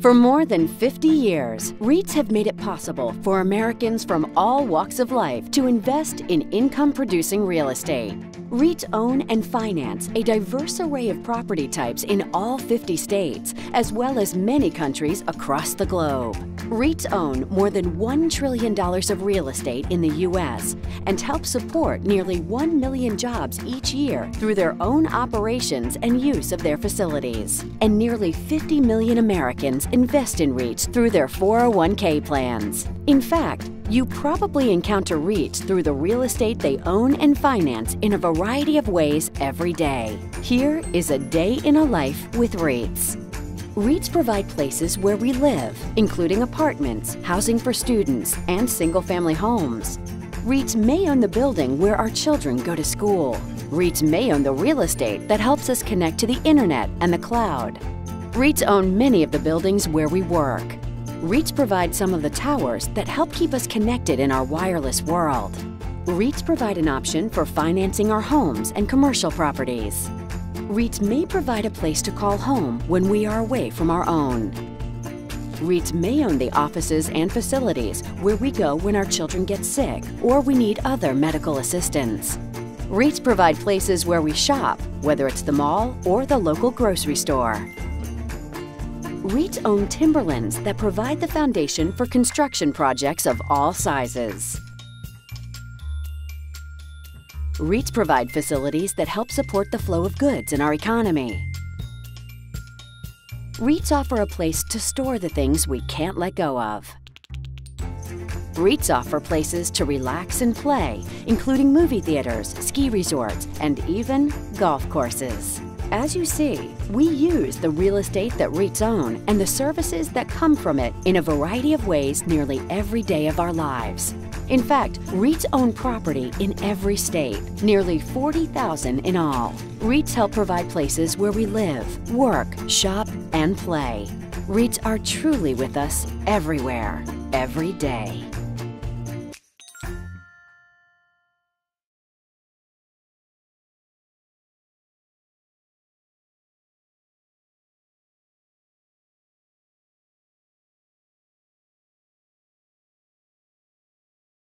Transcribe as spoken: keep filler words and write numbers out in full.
For more than fifty years, REITs have made it possible for Americans from all walks of life to invest in income-producing real estate. REITs own and finance a diverse array of property types in all fifty states, as well as many countries across the globe. REITs own more than one trillion dollars of real estate in the U S and help support nearly one million jobs each year through their own operations and use of their facilities. And nearly fifty million Americans invest in REITs through their four oh one K plans. In fact, you probably encounter REITs through the real estate they own and finance in a variety of ways every day. Here is a day in a life with REITs. REITs provide places where we live, including apartments, housing for students, and single-family homes. REITs may own the building where our children go to school. REITs may own the real estate that helps us connect to the internet and the cloud. REITs own many of the buildings where we work. REITs provide some of the towers that help keep us connected in our wireless world. REITs provide an option for financing our homes and commercial properties. REITs may provide a place to call home when we are away from our own. REITs may own the offices and facilities where we go when our children get sick or we need other medical assistance. REITs provide places where we shop, whether it's the mall or the local grocery store. REITs own timberlands that provide the foundation for construction projects of all sizes. REITs provide facilities that help support the flow of goods in our economy. REITs offer a place to store the things we can't let go of. REITs offer places to relax and play, including movie theaters, ski resorts, and even golf courses. As you see, we use the real estate that REITs own and the services that come from it in a variety of ways nearly every day of our lives. In fact, REITs own property in every state, nearly forty thousand in all. REITs help provide places where we live, work, shop, and play. REITs are truly with us everywhere, every day.